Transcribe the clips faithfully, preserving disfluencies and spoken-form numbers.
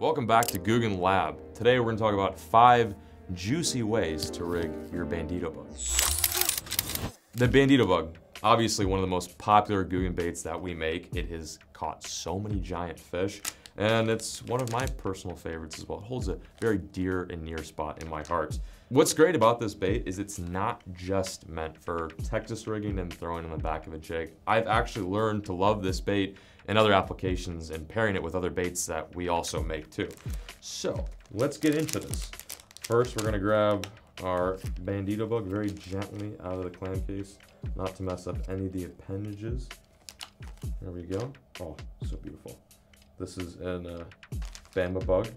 Welcome back to Googan Lab. Today we're going to talk about five juicy ways to rig your Bandito Bug. The Bandito Bug, obviously one of the most popular Googan baits that we make. It has caught so many giant fish, and it's one of my personal favorites as well. It holds a very dear and near spot in my heart. What's great about this bait is it's not just meant for Texas rigging and throwing on the back of a jig. I've actually learned to love this bait and other applications and pairing it with other baits that we also make too. So let's get into this. First, we're gonna grab our Bandito Bug very gently out of the clam case, not to mess up any of the appendages. There we go. Oh, so beautiful. This is an uh, Bamba Bug,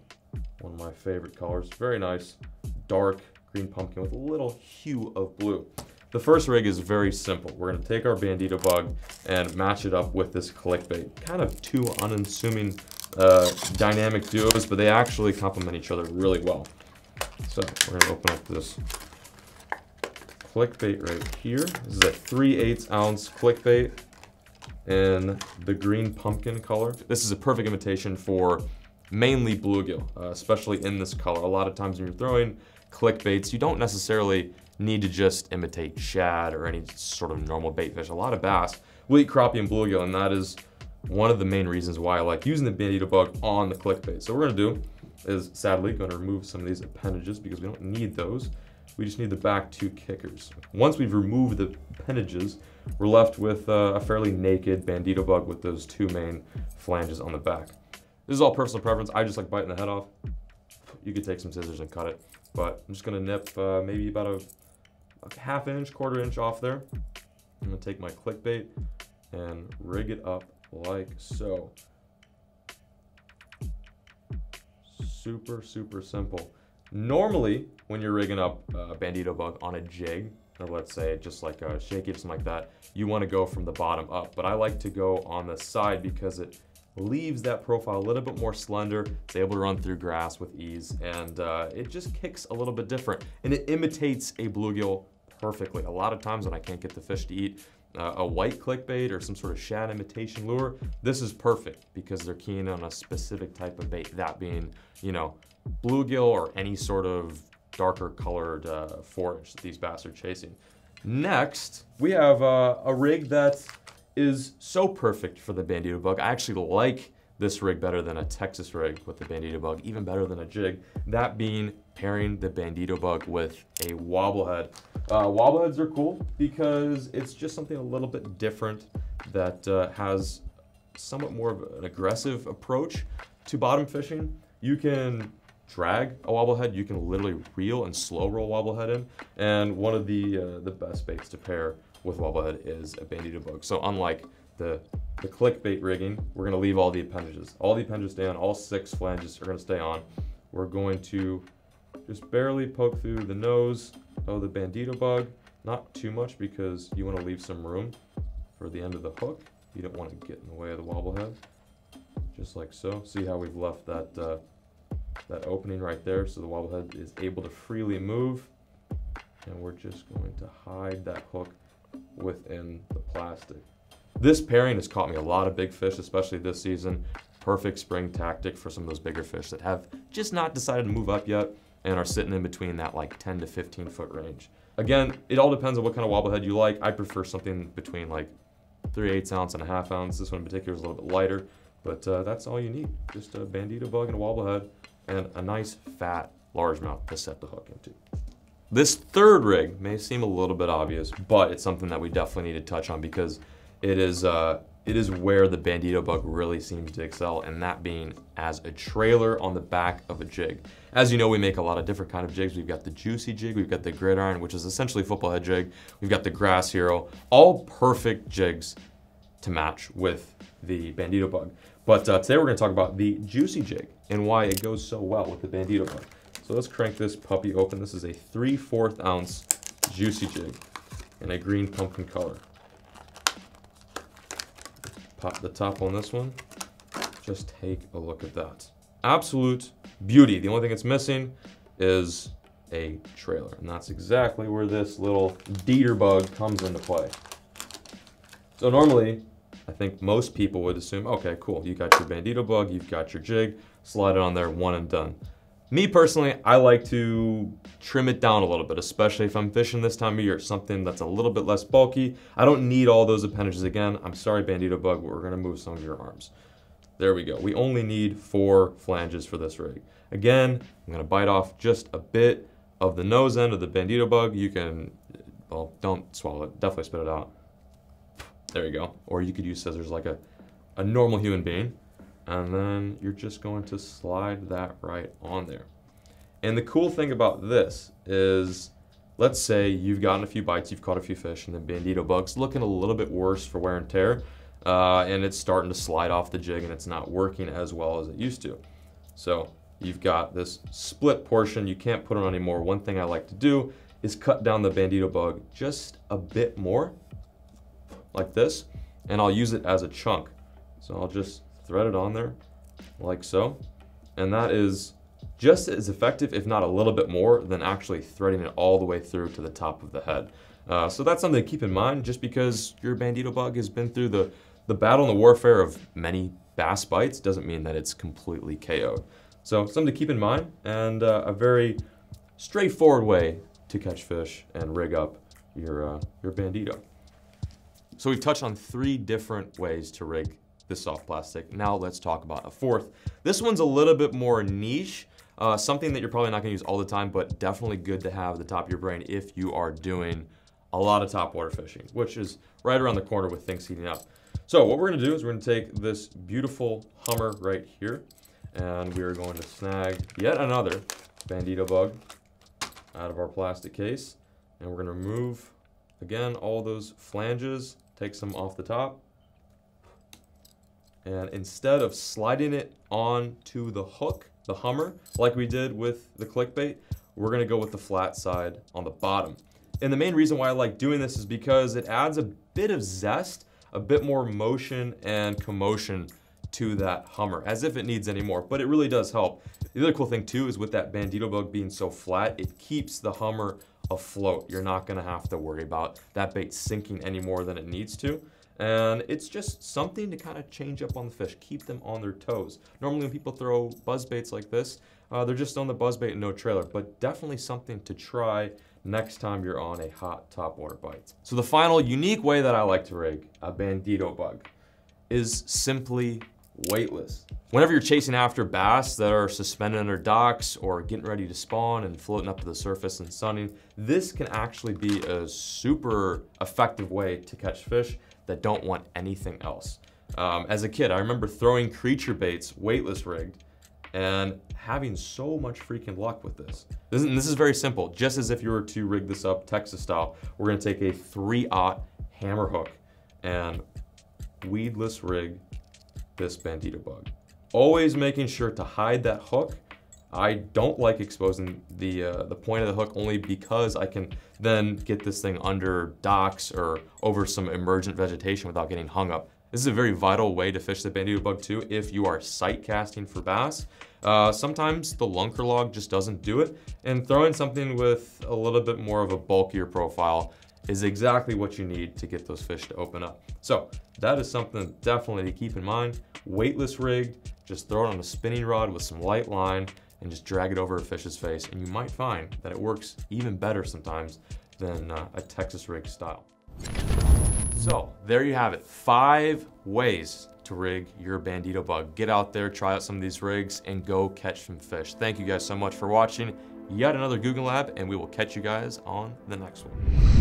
one of my favorite colors. Very nice, dark green pumpkin with a little hue of blue. The first rig is very simple. We're gonna take our Bandito Bug and match it up with this Clickbait. Kind of two unassuming uh, dynamic duos, but they actually complement each other really well. So we're gonna open up this Clickbait right here. This is a three eighths ounce Clickbait in the green pumpkin color. This is a perfect imitation for mainly bluegill, uh, especially in this color. A lot of times when you're throwing Clickbaits, you don't necessarily need to just imitate shad or any sort of normal bait fish. A lot of bass will eat crappie and bluegill, and that is one of the main reasons why I like using the Bandito Bug on the Clickbait. So what we're gonna do is, sadly, gonna remove some of these appendages because we don't need those. We just need the back two kickers. Once we've removed the appendages, we're left with uh, a fairly naked Bandito Bug with those two main flanges on the back. This is all personal preference. I just like biting the head off. You could take some scissors and cut it, but I'm just gonna nip uh, maybe about a, a half inch, quarter inch off there. I'm gonna take my Clickbait and rig it up like so. Super, super simple. Normally, when you're rigging up a Bandito Bug on a jig, or let's say just like a shaky or something like that, you wanna go from the bottom up, but I like to go on the side because it leaves that profile a little bit more slender. It's able to run through grass with ease, and uh, it just kicks a little bit different, and it imitates a bluegill perfectly. A lot of times when I can't get the fish to eat uh, a white Clickbait or some sort of shad imitation lure, this is perfect because they're keying on a specific type of bait, that being, you know, bluegill or any sort of darker colored uh, forage that these bass are chasing. Next, we have uh, a rig that's is so perfect for the Bandito Bug. I actually like this rig better than a Texas rig with the Bandito Bug, even better than a jig, that being pairing the Bandito Bug with a Wobblehead. Uh, Wobbleheads are cool because it's just something a little bit different that uh, has somewhat more of an aggressive approach to bottom fishing. You can drag a Wobblehead, you can literally reel and slow roll Wobblehead in, and one of the, uh, the best baits to pair with Wobblehead is a Bandito Bug. So unlike the, the Clickbait rigging, we're gonna leave all the appendages. All the appendages stay on, all six flanges are gonna stay on. We're going to just barely poke through the nose of the Bandito Bug, not too much because you wanna leave some room for the end of the hook. You don't wanna get in the way of the Wobblehead, just like so. See how we've left that, uh, that opening right there so the Wobblehead is able to freely move. And we're just going to hide that hook within the plastic. This pairing has caught me a lot of big fish, especially this season. Perfect spring tactic for some of those bigger fish that have just not decided to move up yet and are sitting in between that like ten to fifteen foot range. Again, it all depends on what kind of Wobblehead you like. I prefer something between like three eighths ounce and a half ounce. This one in particular is a little bit lighter, but uh, that's all you need. Just a Bandito Bug and a Wobblehead and a nice fat largemouth to set the hook into. This third rig may seem a little bit obvious, but it's something that we definitely need to touch on because it is uh, it is where the Bandito Bug really seems to excel, and that being as a trailer on the back of a jig. As you know, we make a lot of different kind of jigs. We've got the Juicy Jig, we've got the Gridiron, which is essentially a football head jig. We've got the Grass Hero, all perfect jigs to match with the Bandito Bug. But uh, today we're gonna talk about the Juicy Jig and why it goes so well with the Bandito Bug. So let's crank this puppy open. This is a three fourths ounce Juicy Jig in a green pumpkin color. Pop the top on this one. Just take a look at that. Absolute beauty. The only thing it's missing is a trailer, and that's exactly where this little Dieter Bug comes into play. So normally, I think most people would assume, okay, cool, you got your Bandito Bug, you've got your jig, slide it on there, one and done. Me personally, I like to trim it down a little bit, especially if I'm fishing this time of year, something that's a little bit less bulky. I don't need all those appendages again. I'm sorry, Bandito Bug, but we're gonna move some of your arms. There we go. We only need four flanges for this rig. Again, I'm gonna bite off just a bit of the nose end of the Bandito Bug. You can, well, don't swallow it, definitely spit it out. There you go. Or you could use scissors like a, a normal human being. And then you're just going to slide that right on there. And the cool thing about this is, let's say you've gotten a few bites, you've caught a few fish, and the Bandito Bug's looking a little bit worse for wear and tear, uh, and it's starting to slide off the jig and it's not working as well as it used to. So you've got this split portion, you can't put it on anymore. One thing I like to do is cut down the Bandito Bug just a bit more, like this, and I'll use it as a chunk. So I'll just thread it on there like so, and that is just as effective, if not a little bit more, than actually threading it all the way through to the top of the head. Uh, so that's something to keep in mind, just because your Bandito Bug has been through the, the battle and the warfare of many bass bites doesn't mean that it's completely K O'd. So something to keep in mind, and uh, a very straightforward way to catch fish and rig up your, uh, your Bandito. So we've touched on three different ways to rig this soft plastic. Now let's talk about a fourth. This one's a little bit more niche, uh, something that you're probably not gonna use all the time, but definitely good to have at the top of your brain if you are doing a lot of top water fishing, which is right around the corner with things heating up. So what we're gonna do is we're gonna take this beautiful Hummer right here, and we are going to snag yet another Bandito Bug out of our plastic case. And we're gonna remove, again, all those flanges, take some off the top, and instead of sliding it onto the hook, the Hummer, like we did with the Clickbait, we're gonna go with the flat side on the bottom. And the main reason why I like doing this is because it adds a bit of zest, a bit more motion and commotion to that Hummer, as if it needs any more, but it really does help. The other cool thing too is with that Bandito Bug being so flat, it keeps the Hummer afloat. You're not gonna have to worry about that bait sinking any more than it needs to. And it's just something to kind of change up on the fish, keep them on their toes. Normally when people throw buzz baits like this, uh, they're just on the buzz bait and no trailer, but definitely something to try next time you're on a hot topwater bite. So the final unique way that I like to rig a Bandito Bug is simply weightless. Whenever you're chasing after bass that are suspended under docks or getting ready to spawn and floating up to the surface and sunning, this can actually be a super effective way to catch fish that don't want anything else. Um, as a kid, I remember throwing creature baits weightless rigged and having so much freaking luck with this. This is, this is very simple. Just as if you were to rig this up Texas style, we're gonna take a three aught hammer hook and weedless rig this Bandito Bug. Always making sure to hide that hook. I don't like exposing the, uh, the point of the hook, only because I can then get this thing under docks or over some emergent vegetation without getting hung up. This is a very vital way to fish the Bandito Bug too if you are sight casting for bass. Uh, sometimes the lunker log just doesn't do it, and throwing something with a little bit more of a bulkier profile is exactly what you need to get those fish to open up. So that is something definitely to keep in mind. Weightless rigged, just throw it on a spinning rod with some light line and just drag it over a fish's face, and you might find that it works even better sometimes than uh, a Texas rig style. So there you have it, five ways to rig your Bandito Bug. Get out there, try out some of these rigs, and go catch some fish. Thank you guys so much for watching yet another Googan Lab, and we will catch you guys on the next one.